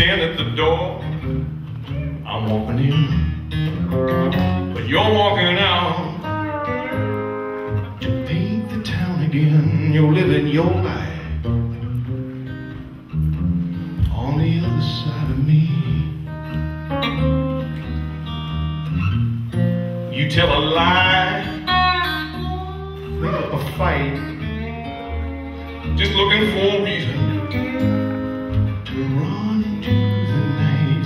stand at the door, I'm walking in, but you're walking out to paint the town again. You're living your life on the other side of me. You tell a lie, bring up a fight, just looking for a reason to run into the night.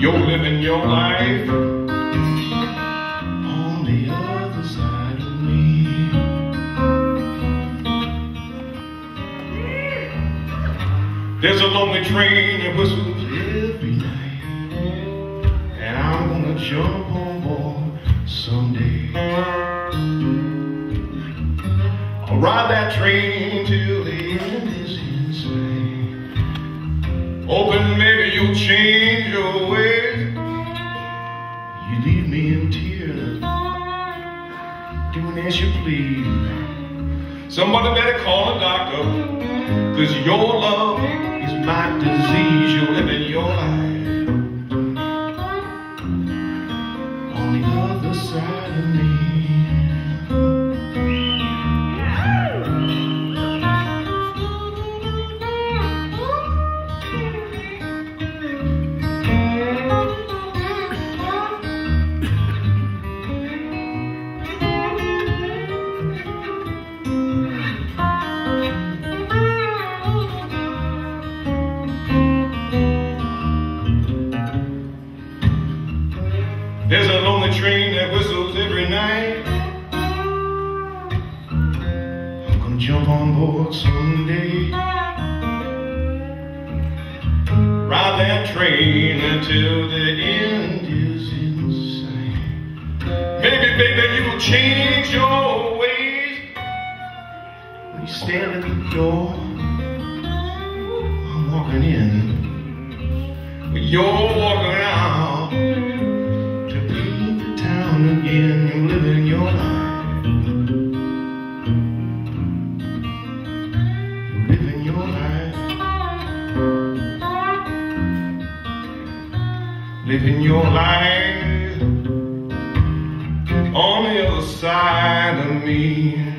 You're living your life on the other side of me. There's a lonely train that whistles every night, and I'm gonna jump on board someday. I'll ride that train till the end is inside, hoping maybe you'll change your ways. You leave me in tears, doing as you please. Somebody better call a doctor, 'cause your love is my disease. You're living your life on the other side of me. There's a lonely train that whistles every night. I'm gonna jump on board someday. Ride that train until the end is in sight. Maybe, baby, you will change your ways. When you stand at the door, I'm walking in, but you're walking out. Again, you're living your life. You're living your life. Living your life on the other side of me.